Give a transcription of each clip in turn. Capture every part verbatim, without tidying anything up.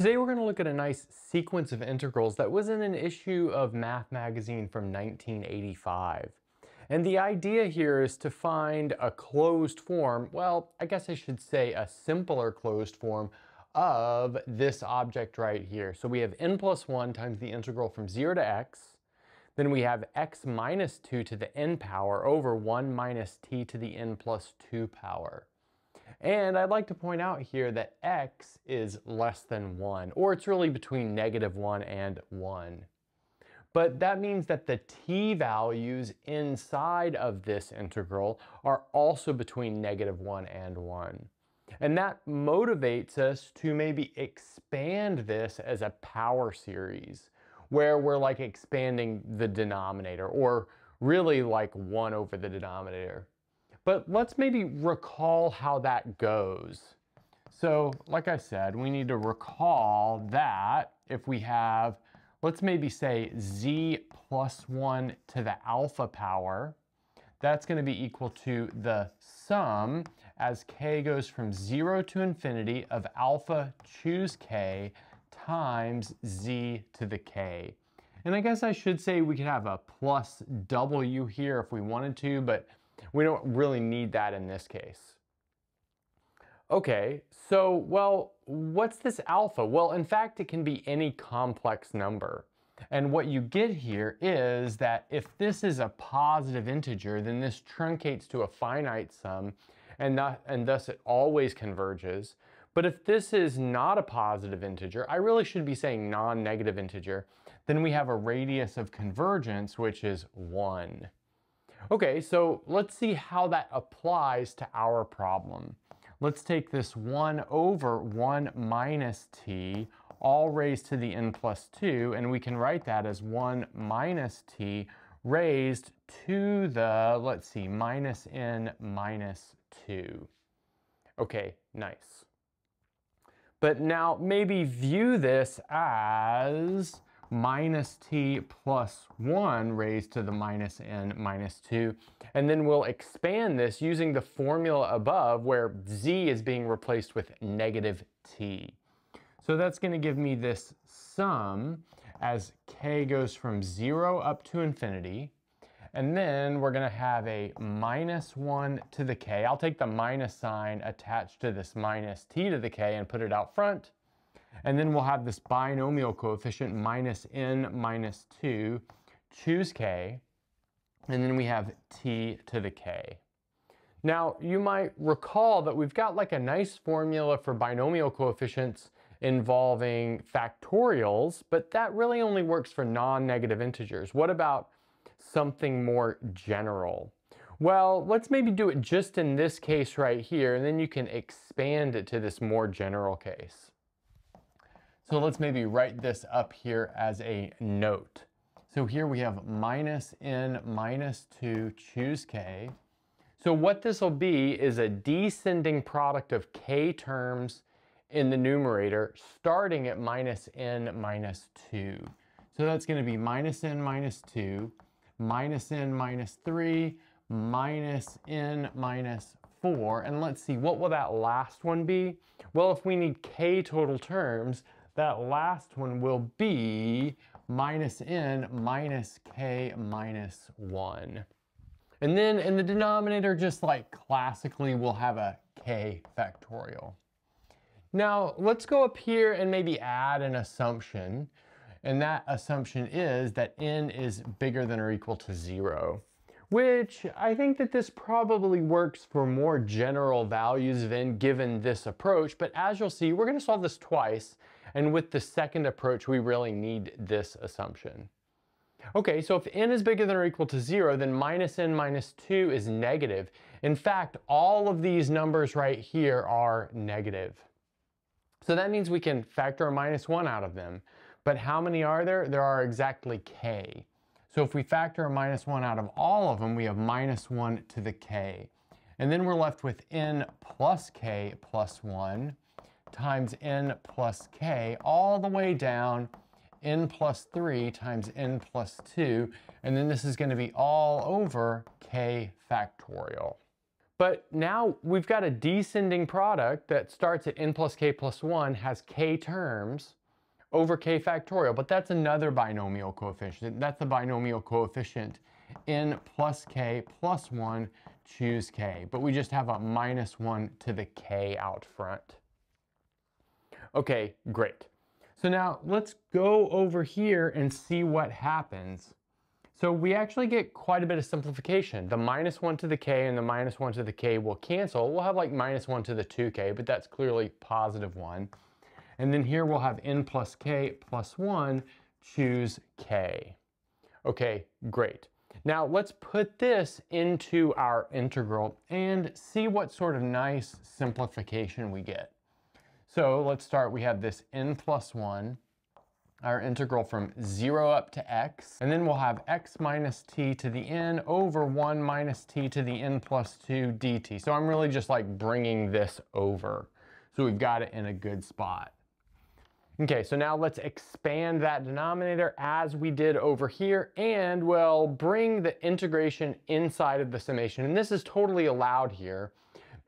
Today we're going to look at a nice sequence of integrals that was in an issue of Math Magazine from nineteen eighty-five. And the idea here is to find a closed form, well, I guess I should say a simpler closed form of this object right here. So we have n plus one times the integral from zero to x. Then we have x minus two to the n power over one minus t to the n plus two power. And I'd like to point out here that x is less than one, or it's really between negative one and one. But that means that the t values inside of this integral are also between negative one and one. And that motivates us to maybe expand this as a power series, where we're like expanding the denominator, or really like one over the denominator. But let's maybe recall how that goes. So like I said, we need to recall that if we have, let's maybe say z plus one to the alpha power, that's going to be equal to the sum as k goes from zero to infinity of alpha choose k times z to the k. And I guess I should say we could have a plus w here if we wanted to, but we don't really need that in this case. Okay, so, well, what's this alpha? Well, in fact, it can be any complex number. And what you get here is that if this is a positive integer, then this truncates to a finite sum, and, not, and thus it always converges. But if this is not a positive integer, I really should be saying non-negative integer, then we have a radius of convergence, which is one. Okay, so let's see how that applies to our problem. Let's take this one over one minus t, all raised to the n plus two, and we can write that as one minus t raised to the, let's see, minus n minus two. Okay, nice. But now maybe view this as minus t plus one raised to the minus n minus two. And then we'll expand this using the formula above where z is being replaced with negative t. So that's going to give me this sum as k goes from zero up to infinity. And then we're going to have a minus one to the k. I'll take the minus sign attached to this minus t to the k and put it out front. And then we'll have this binomial coefficient minus n minus two, choose k, and then we have t to the k. Now, you might recall that we've got like a nice formula for binomial coefficients involving factorials, but that really only works for non-negative integers. What about something more general? Well, let's maybe do it just in this case right here, and then you can expand it to this more general case. So let's maybe write this up here as a note. So here we have minus n minus two, choose k. So what this will be is a descending product of k terms in the numerator starting at minus n minus two. So that's going to be minus n minus two, minus n minus three, minus n minus four. And let's see, what will that last one be? Well, if we need k total terms, that last one will be minus n minus k minus one. And then in the denominator, just like classically, we'll have a k factorial. Now, let's go up here and maybe add an assumption. And that assumption is that n is bigger than or equal to zero, which I think that this probably works for more general values of n given this approach. But as you'll see, we're going to solve this twice. And with the second approach, we really need this assumption. Okay, so if n is bigger than or equal to zero, then minus n minus two is negative. In fact, all of these numbers right here are negative. So that means we can factor a minus one out of them. But how many are there? There are exactly k. So if we factor a minus one out of all of them, we have minus one to the k. And then we're left with n plus k plus one times n plus k all the way down n plus three times n plus two, and then this is going to be all over k factorial. But now we've got a descending product that starts at n plus k plus one, has k terms over k factorial, but that's another binomial coefficient. That's the binomial coefficient n plus k plus one, choose k, but we just have a minus one to the k out front. Okay, great. So now let's go over here and see what happens. So we actually get quite a bit of simplification. The minus one to the k and the minus one to the k will cancel. We'll have like minus one to the two k, but that's clearly positive one. And then here we'll have n plus k plus one, choose k. Okay, great. Now let's put this into our integral and see what sort of nice simplification we get. So let's start, we have this n plus one, our integral from zero up to x, and then we'll have x minus t to the n over one minus t to the n plus two dt. So I'm really just like bringing this over. So we've got it in a good spot. Okay, so now let's expand that denominator as we did over here, and we'll bring the integration inside of the summation. And this is totally allowed here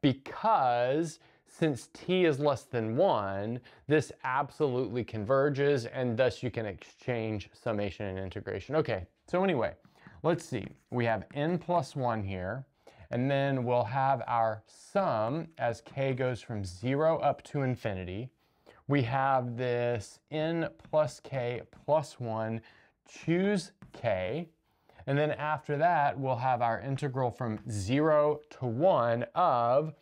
because since t is less than one, this absolutely converges, and thus you can exchange summation and integration. Okay, so anyway, let's see. We have n plus one here, and then we'll have our sum as k goes from zero up to infinity. We have this n plus k plus one, choose k, and then after that, we'll have our integral from zero to one of,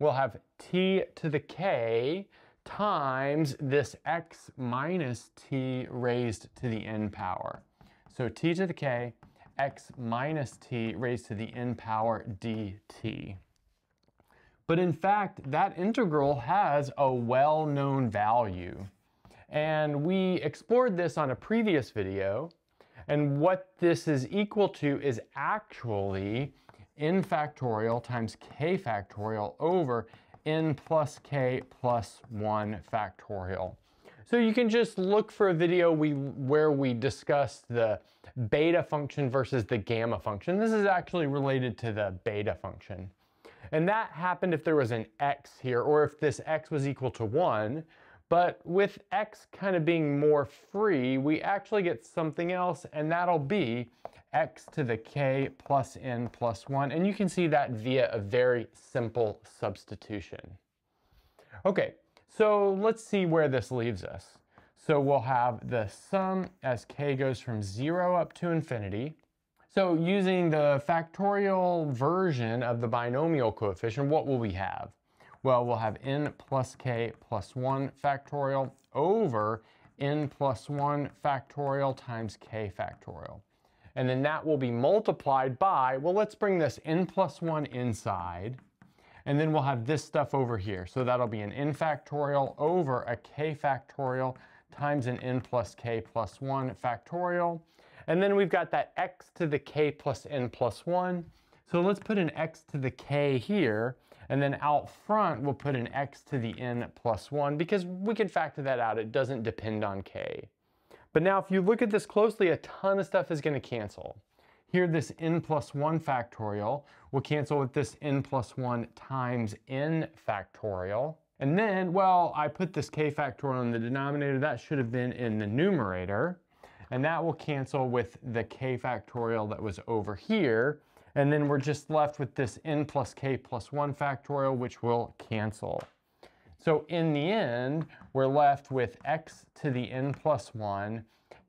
we'll have t to the k times this x minus t raised to the n power. So t to the k, x minus t raised to the n power dt. But in fact, that integral has a well-known value. And we explored this on a previous video. And what this is equal to is actually n factorial times k factorial over n plus k plus one factorial. So you can just look for a video we, where we discussed the beta function versus the gamma function. This is actually related to the beta function. And that happened if there was an x here, or if this x was equal to one. But with x kind of being more free, we actually get something else, and that'll be x to the k plus n plus one, and you can see that via a very simple substitution. Okay, so let's see where this leaves us. So we'll have the sum as k goes from zero up to infinity. So using the factorial version of the binomial coefficient, what will we have? Well, we'll have n plus k plus one factorial over n plus one factorial times k factorial. And then that will be multiplied by, well, let's bring this n plus one inside, and then we'll have this stuff over here. So that'll be an n factorial over a k factorial times an n plus k plus one factorial. And then we've got that x to the k plus n plus one. So let's put an x to the k here, and then out front we'll put an x to the n plus one because we can factor that out. It doesn't depend on k. But now if you look at this closely, a ton of stuff is going to cancel. Here this n plus one factorial will cancel with this n plus one times n factorial. And then, well, I put this k factorial in the denominator. That should have been in the numerator. And that will cancel with the k factorial that was over here. And then we're just left with this n plus k plus one factorial, which will cancel. So in the end, we're left with x to the n plus one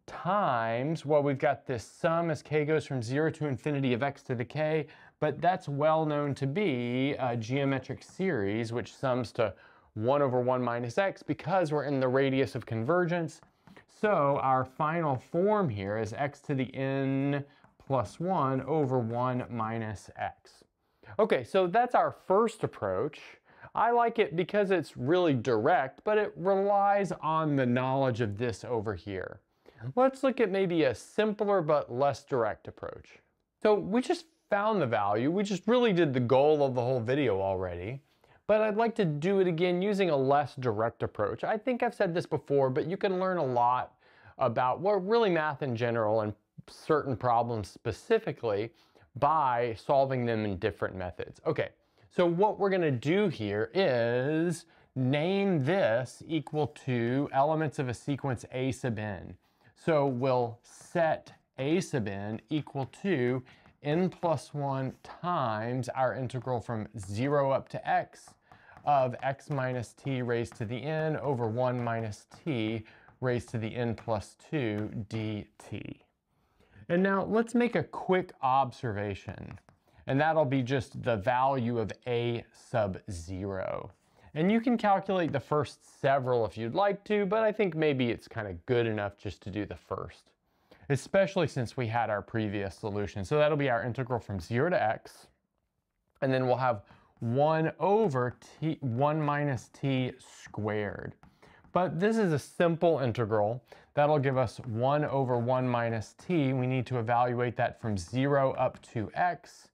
times, well, we've got this sum as k goes from zero to infinity of x to the k, but that's well known to be a geometric series which sums to one over one minus x because we're in the radius of convergence. So our final form here is x to the n plus one over one minus x. Okay, so that's our first approach. I like it because it's really direct, but it relies on the knowledge of this over here. Let's look at maybe a simpler but less direct approach. So we just found the value. We just really did the goal of the whole video already, but I'd like to do it again using a less direct approach. I think I've said this before, but you can learn a lot about what really math in general and certain problems specifically by solving them in different methods. Okay. So what we're gonna do here is name this equal to elements of a sequence a sub n. So we'll set a sub n equal to n plus one times our integral from zero up to x of x minus t raised to the n over one minus t raised to the n plus two dt. And now let's make a quick observation, and that'll be just the value of a sub zero. And you can calculate the first several if you'd like to, but I think maybe it's kind of good enough just to do the first, especially since we had our previous solution. So that'll be our integral from zero to x, and then we'll have one over t, one minus t squared. But this is a simple integral. That'll give us one over one minus t. We need to evaluate that from zero up to x,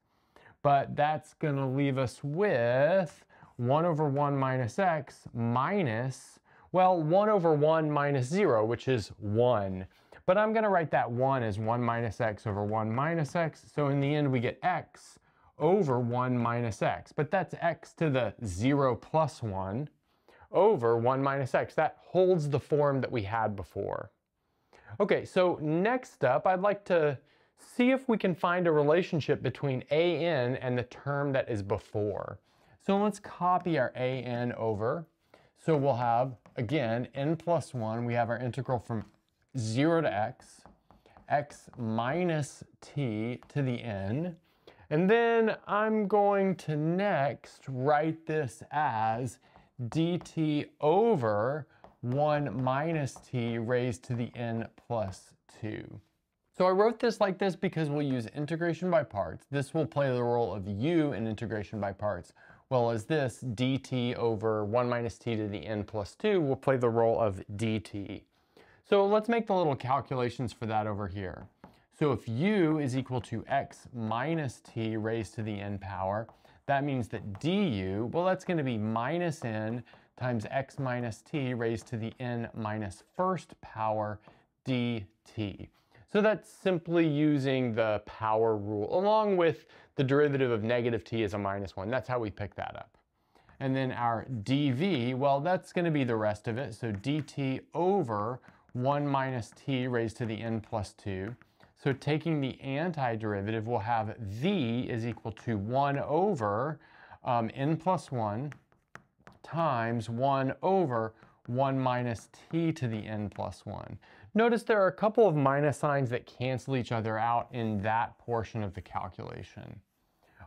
but that's gonna leave us with one over one minus x minus, well, one over one minus zero, which is one. But I'm gonna write that one as one minus x over one minus x. So in the end, we get x over one minus x, but that's x to the zero plus one over one minus x. That holds the form that we had before. Okay, so next up, I'd like to see if we can find a relationship between a n and the term that is before. So let's copy our a n over. So we'll have, again, n plus one. We have our integral from zero to x, x minus t to the n. And then I'm going to next write this as dt over one minus t raised to the n plus two. So I wrote this like this because we'll use integration by parts. This will play the role of u in integration by parts. Well, as this dt over one minus t to the n plus two will play the role of dt. So let's make the little calculations for that over here. So if u is equal to x minus t raised to the n power, that means that du, well, that's gonna be minus n times x minus t raised to the n minus first power dt. So that's simply using the power rule, along with the derivative of negative t is a minus one. That's how we pick that up. And then our dv, well, that's gonna be the rest of it. So dt over one minus t raised to the n plus two. So taking the antiderivative, we'll have v is equal to one over um, n plus one times one over one minus t to the n plus one. Notice there are a couple of minus signs that cancel each other out in that portion of the calculation.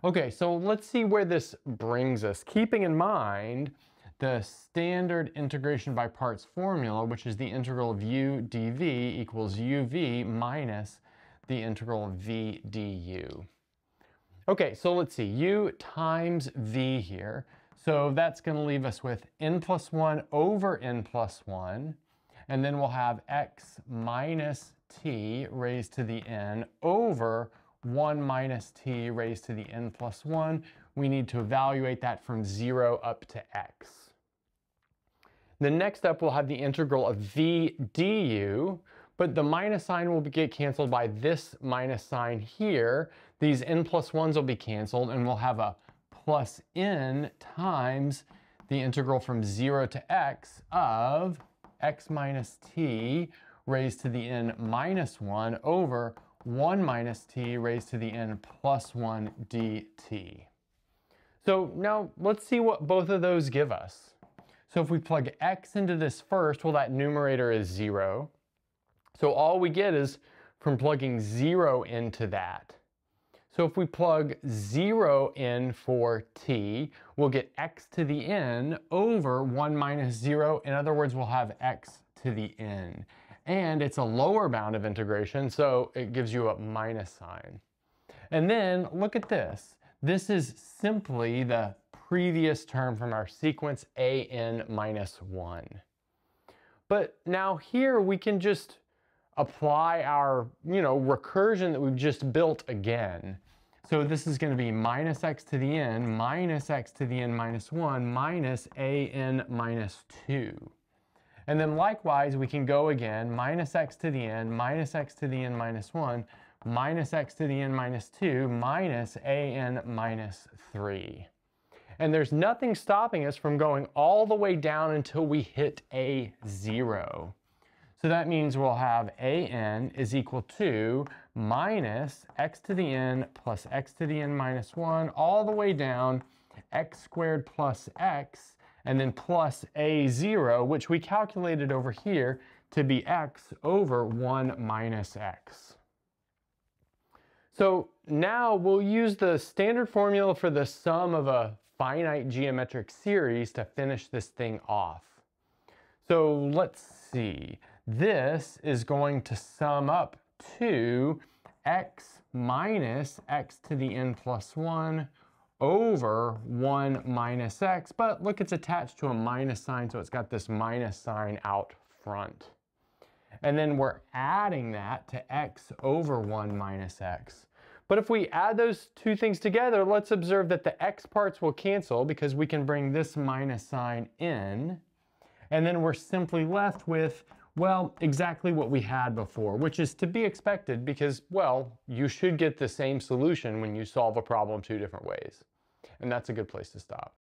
Okay, so let's see where this brings us, keeping in mind the standard integration by parts formula, which is the integral of u dv equals uv minus the integral of v du. Okay, so let's see, u times v here. So that's gonna leave us with n plus one over n plus one, and then we'll have x minus t raised to the n over one minus t raised to the n plus one. We need to evaluate that from zero up to x. The next up, we'll have the integral of v du, but the minus sign will get canceled by this minus sign here. These n plus ones will be canceled, and we'll have a plus n times the integral from zero to x of x minus t raised to the n minus one over one minus t raised to the n plus one dt. So now let's see what both of those give us. So if we plug x into this first, well, that numerator is zero. So all we get is from plugging zero into that. So if we plug zero in for t, we'll get x to the n over one minus zero. In other words, we'll have x to the n. And it's a lower bound of integration, so it gives you a minus sign. And then look at this. This is simply the previous term from our sequence a n minus one. But now here we can just apply our, you know, recursion that we've just built again. So this is going to be minus x to the n minus x to the n minus one minus a n minus two. And then likewise, we can go again, minus x to the n minus x to the n minus one minus x to the n minus two minus a n minus three. and there's nothing stopping us from going all the way down until we hit a zero. So that means we'll have an is equal to minus x to the n plus x to the n minus one, all the way down x squared plus x, and then plus a zero, which we calculated over here to be x over one minus x. So now we'll use the standard formula for the sum of a finite geometric series to finish this thing off. So let's see. This is going to sum up to x minus x to the n plus one over one minus x, but look, it's attached to a minus sign, so it's got this minus sign out front. And then we're adding that to x over one minus x. But if we add those two things together, let's observe that the x parts will cancel because we can bring this minus sign in. And then we're simply left with, well, exactly what we had before, which is to be expected because, well, you should get the same solution when you solve a problem two different ways. And that's a good place to stop.